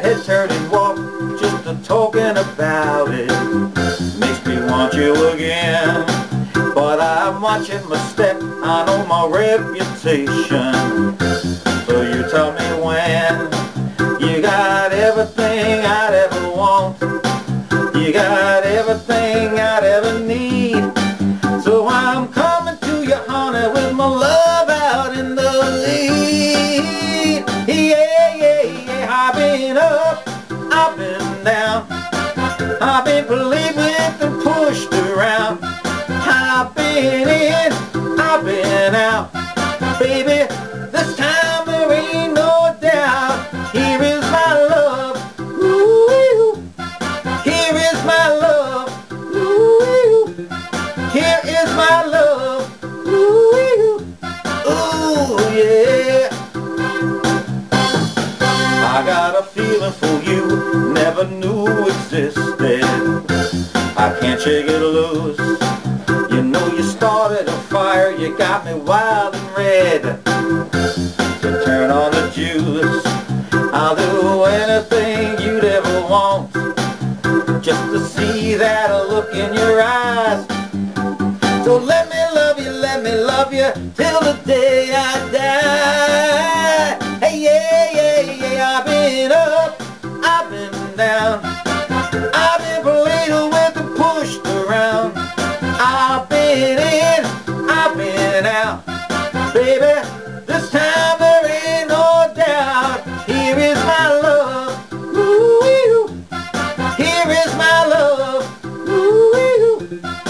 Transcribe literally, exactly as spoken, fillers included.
my head turn and walk, just a talking about it. Makes me want you again, but I'm watching my step, I know my reputation. So you tell me when, you got everything I'd ever want, you got everything I'd ever need. So I'm coming to you, honey, with my love out in the lead. Yeah, yeah, yeah, I've been up, I've been down, I've been believing and pushed around, I've been in, I've been out, baby, this time there ain't no doubt. Here is my love, ooh, here is my love, ooh, here is my love, ooh, ooh, yeah. I got a feeling for you, never knew existed. I can't shake it loose. You know you started a fire, you got me wild and red. To turn on the juice, I'll do anything you'd ever want, just to see that look in your eyes. So let me love you, let me love you till the day I die. Hey, yeah, yeah, yeah, I've been up, I've been down, I've been played with and pushed around, I've been in, I've been out, baby, this time there ain't no doubt. Here is my love, ooh, here is my love, ooh,